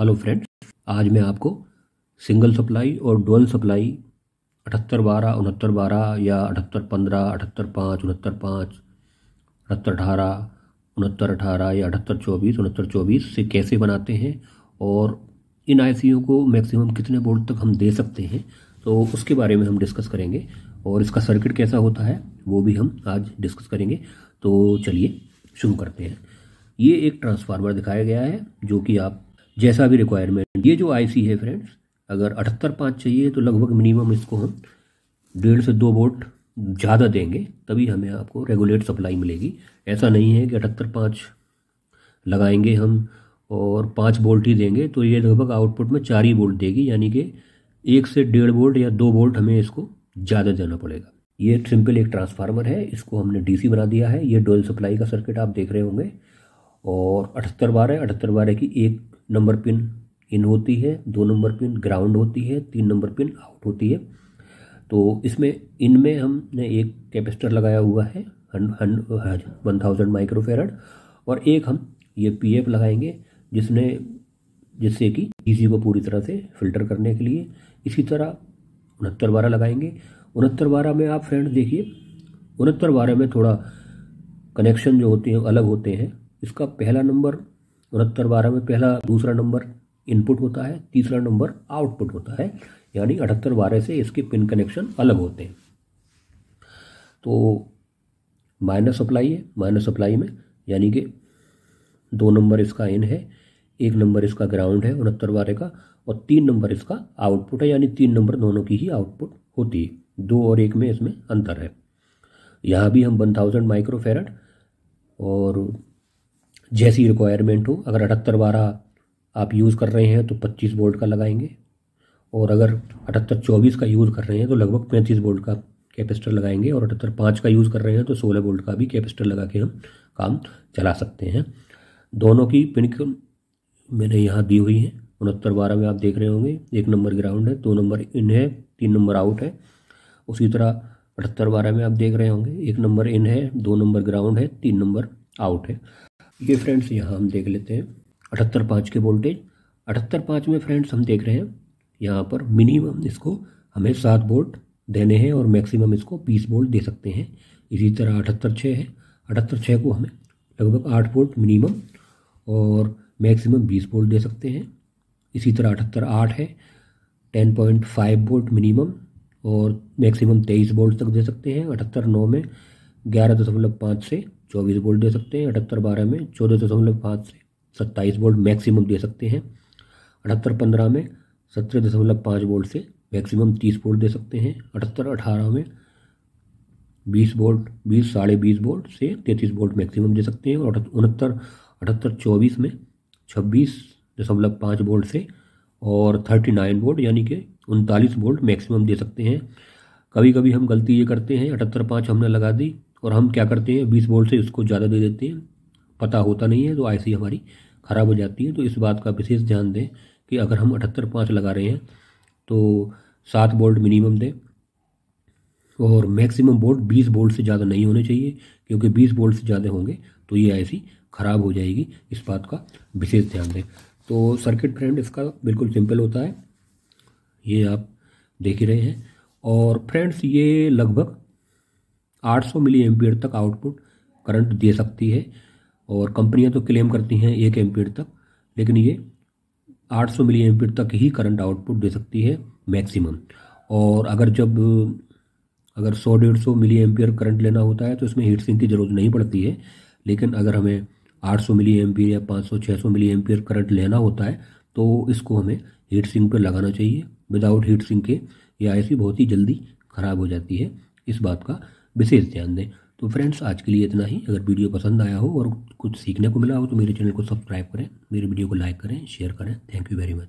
Hello friends, आज मैं आपको सिंगल सप्लाई और डुअल सप्लाई 7812, 6912 या 7815, 78 5, 69 5, 78 18, 69 18 या 78 24, 69 24 से कैसे बनाते हैं और इन आईसीओ को मैक्सिमम कितने बोर्ड तक हम दे सकते हैं, तो उसके बारे में हम डिस्कस करेंगे और इसका सर्किट कैसा होता है वो भी हम आज डिस्कस करेंगे। तो चलिए शुरू करते हैं। ये एक ट्रांसफार्मर दिखाया गया है जो कि आप जैसा भी रिक्वायरमेंट, ये जो आईसी है फ्रेंड्स, अगर 78 5 चाहिए तो लगभग मिनिमम इसको हम 1.5 से 2 वोल्ट ज़्यादा देंगे, तभी हमें आपको रेगुलेट सप्लाई मिलेगी। ऐसा नहीं है कि 78 5 लगाएंगे हम और 5 वोल्ट ही देंगे, तो ये लगभग आउटपुट में 4 ही वोल्ट देगी, यानी कि 1 से 1.5 वोल्ट या 2 वोल्ट हमें इसको ज़्यादा देना पड़ेगा। ये सिंपल एक ट्रांसफार्मर है, इसको हमने DC बना दिया है। ये डुअल सप्लाई का सर्किट आप देख रहे होंगे और 78 12 की एक नंबर पिन इन होती है, 2 नंबर पिन ग्राउंड होती है, 3 नंबर पिन आउट होती है। तो इसमें इनमें हमने एक कैपेसिटर लगाया हुआ है 1000 माइक्रोफेरड और एक हम ये PF लगाएंगे जिससे कि DC को पूरी तरह से फिल्टर करने के लिए। इसी तरह 69 12 लगाएंगे। 69 12 में आप फ्रेंड देखिए, 69 12 में थोड़ा कनेक्शन जो होते हैं अलग होते हैं। इसका पहला नंबर 78 12 में दूसरा नंबर इनपुट होता है, तीसरा नंबर आउटपुट होता है, यानी 78 12 से इसके पिन कनेक्शन अलग होते हैं। तो माइनस सप्लाई में यानी कि 2 नंबर इसका इन है, 1 नंबर इसका ग्राउंड है 69 12 का और 3 नंबर इसका आउटपुट है, यानी 3 नंबर दोनों की ही आउटपुट होती है। 2 और 1 में इसमें अंतर है। यहाँ भी हम 1000 माइक्रोफेरड और जैसी रिक्वायरमेंट हो, अगर 78 12 आप यूज़ कर रहे हैं तो 25 वोल्ट का लगाएंगे और अगर 78 24 का यूज़ कर रहे हैं तो लगभग 35 वोल्ट का कैपेसिटर लगाएंगे और 78 5 का यूज़ कर रहे हैं तो 16 वोल्ट का भी कैपेसिटर लगा के हम काम चला सकते हैं। दोनों की पिन मैंने यहाँ दी हुई है। 69 12 में आप देख रहे होंगे 1 नंबर ग्राउंड है, 2 नंबर इन है, 3 नंबर आउट है। उसी तरह 78 12 में आप देख रहे होंगे 1 नंबर इन है, 2 नंबर ग्राउंड है, 3 नंबर आउट है। ये फ्रेंड्स यहाँ हम देख लेते हैं 78 5 के वोल्टेज। 78 5 में फ्रेंड्स हम देख रहे हैं यहाँ पर मिनिमम इसको हमें 7 वोल्ट देने हैं और मैक्सिमम इसको 20 वोल्ट दे सकते हैं। इसी तरह 78 6 है, 78 6 को हमें लगभग 8 वोल्ट मिनिमम और मैक्सिमम 20 वोल्ट दे सकते हैं। इसी तरह 78 8 है, 10.5 वोल्ट मिनिमम और मैक्सिमम 23 वोल्ट तक दे सकते हैं। 78 9 में 11.5 से 24 वोल्ट दे सकते हैं। 78 12 में 14.5 से 27 वोल्ट मैक्सिमम दे सकते हैं। 78 15 में 17.5 वोल्ट से मैक्सिमम 30 वोल्ट दे सकते हैं। 78 18 में 20 साढ़े 20 वोल्ट से 33 वोल्ट मैक्सिमम दे सकते हैं और 78 24 में 26.5 वोल्ट से और 39 वोल्ट यानी कि 39 वोल्ट मैक्सिमम दे सकते हैं। कभी कभी हम गलती ये करते हैं, 78 5 हमने लगा दी और हम क्या करते हैं 20 वोल्ट से इसको ज़्यादा दे देते हैं, पता होता नहीं है तो आईसी हमारी ख़राब हो जाती है। तो इस बात का विशेष ध्यान दें कि अगर हम 78 5 लगा रहे हैं तो 7 वोल्ट मिनिमम दें और मैक्सिमम वोल्ट 20 वोल्ट से ज़्यादा नहीं होने चाहिए, क्योंकि 20 वोल्ट से ज़्यादा होंगे तो ये आईसी ख़राब हो जाएगी। इस बात का विशेष ध्यान दें। तो सर्किट फ्रेंड इसका बिल्कुल सिंपल होता है, ये आप देख ही रहे हैं। और फ्रेंड्स ये लगभग 800 मिली एम्पीयर तक आउटपुट करंट दे सकती है और कंपनियां तो क्लेम करती हैं 1 एम्पीयर तक, लेकिन ये 800 मिली एम्पीयर तक ही करंट आउटपुट दे सकती है मैक्सिमम। और अगर 100-150 मिली एम्पीयर करंट लेना होता है तो इसमें हीट सिंक की ज़रूरत नहीं पड़ती है, लेकिन अगर हमें 800 मिली एम्पीयर या 500-600 मिली एम्पीयर करंट लेना होता है तो इसको हमें हीट सिंक पर लगाना चाहिए। विदाउट हीट सिंक के ये आईसी बहुत ही जल्दी ख़राब हो जाती है, इस बात का विशेष ध्यान दें। तो फ्रेंड्स आज के लिए इतना ही। अगर वीडियो पसंद आया हो और कुछ सीखने को मिला हो तो मेरे चैनल को सब्सक्राइब करें, मेरे वीडियो को लाइक करें, शेयर करें। Thank you very much.